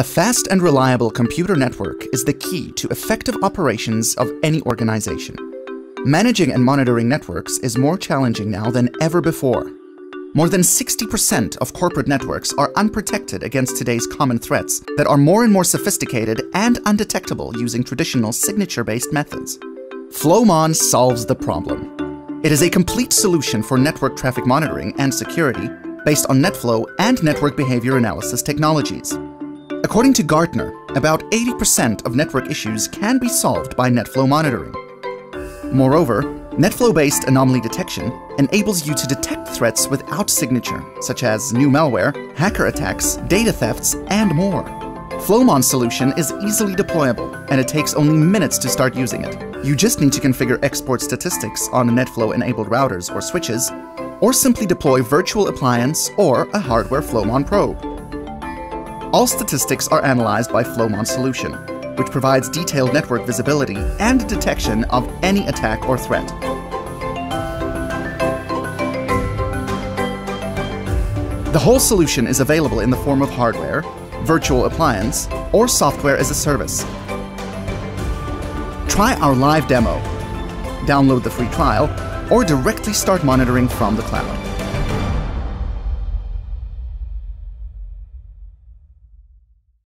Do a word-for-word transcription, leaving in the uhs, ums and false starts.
A fast and reliable computer network is the key to effective operations of any organization. Managing and monitoring networks is more challenging now than ever before. More than sixty percent of corporate networks are unprotected against today's common threats that are more and more sophisticated and undetectable using traditional signature-based methods. Flowmon solves the problem. It is a complete solution for network traffic monitoring and security based on NetFlow and Network Behavior Analysis technologies. According to Gartner, about eighty percent of network issues can be solved by NetFlow monitoring. Moreover, NetFlow-based anomaly detection enables you to detect threats without signature, such as new malware, hacker attacks, data thefts, and more. Flowmon's solution is easily deployable, and it takes only minutes to start using it. You just need to configure export statistics on NetFlow-enabled routers or switches, or simply deploy virtual appliance or a hardware Flowmon probe. All statistics are analyzed by Flowmon's solution, which provides detailed network visibility and detection of any attack or threat. The whole solution is available in the form of hardware, virtual appliance, or software as a service. Try our live demo, download the free trial, or directly start monitoring from the cloud.